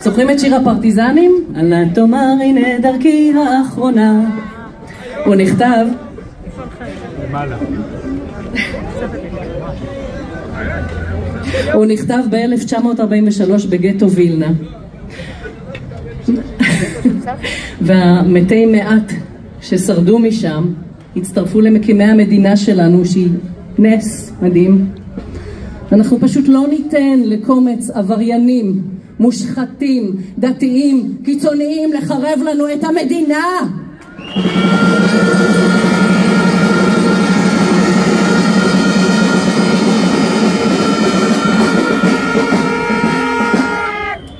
זוכרים את שיר הפרטיזנים? אל תאמר הנה דרכי האחרונה. הוא נכתב ב-1943 בגטו וילנה. והמתי מעט ששרדו משם הצטרפו למקימי המדינה שלנו, שהיא נס מדהים. אנחנו פשוט לא ניתן לקומץ עבריינים, מושחתים, דתיים, קיצוניים לחרב לנו את המדינה.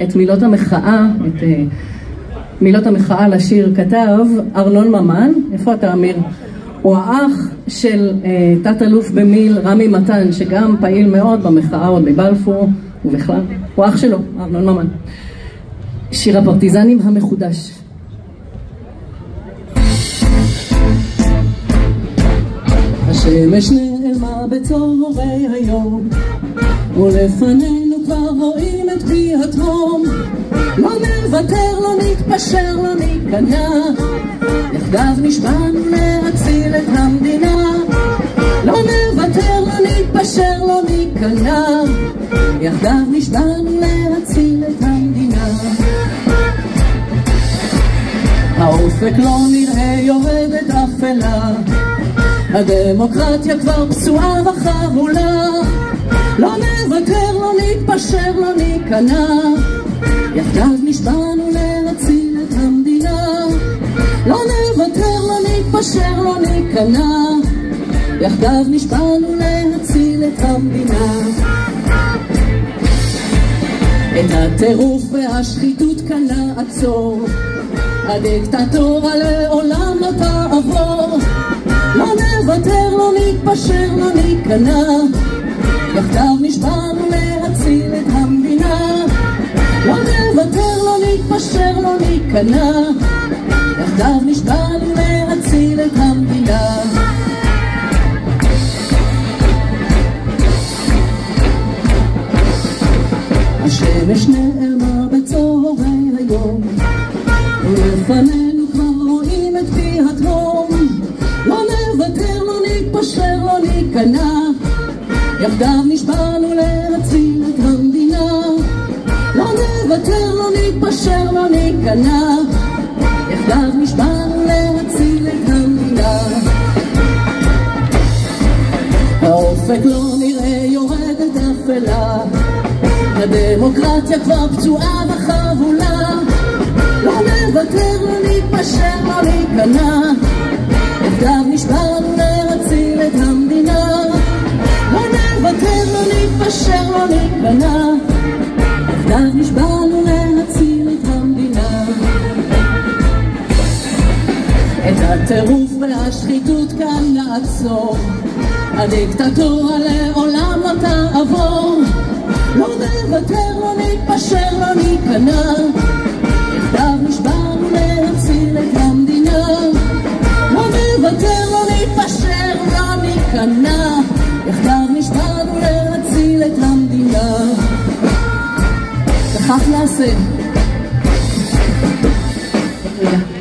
את מילות המחאה, את מילות המחאה לשיר כתב ארנון ממן. איפה אתה, אמיר? הוא האח של תת-אלוף במיל רמי מתן, שגם פעיל מאוד במחאה עוד בבלפור ובכלל. הוא האח שלו, ארנון ממן. שיר הפרטיזנים המחודש. השמש נעלמה בצהרי היום, ולפנינו כבר רואים את פי התהום. לא נוותר, לא נתפשר, לא ניכנע, יחדיו נשבענו להציל את המדינה. לא נוותר, לא נתפשר, לא ניכנע, יחדיו נשבענו להציל את המדינה. האופק לא נראה יורדת אפלה, הדמוקרטיה כבר פצועה וחבולה. לא נוותר, לא נתפשר, לא ניכנע, יחדיו נשבענו להציל את המדינה. לא נוותר, לא נתפשר, לא ניכנע, יחדיו נשבענו להציל את המדינה. את הטירוף והשחיתות כאן לעצור, הדיקטטורה לעולם לא תעבור. לא נוותר, לא נתפשר, לא ניכנע, יחדיו נשבענו להציל את המדינה. לא נוותר, לא נתפשר, לא ניכנע, יחדיו נשבענו להציל את המדינה. השמש נעלמה בצהרי היום, ולפנינו כבר רואים את פי התהום. לא נוותר, לא נתפשר, לא ניכנע, יחדיו נשבענו להציל את המדינה. לא נוותר, לא נתפשר, לא ניכנע, יחדיו נשבענו להציל את המדינה. האופק לא נראה יורדת אפלה, הדמוקרטיה כבר פצועה וחבולה. לא נוותר, לא נתפשר, לא ניכנע, יחדיו נשבענו להציל את המדינה. לא נוותר, לא נתפשר, לא ניכנע, יחדיו נשבענו להציל את המדינה. את הטירוף והשחיתות כאן לעצור, הדיקטטורה לעולם לא תעבור. לא נוותר, לא נתפשר, לא ניכנע, יחדיו נשבענו להציל את המדינה. לא נוותר, לא נתפשר, לא ניכנע, יחדיו נשבענו להציל את המדינה. וכך נעשה.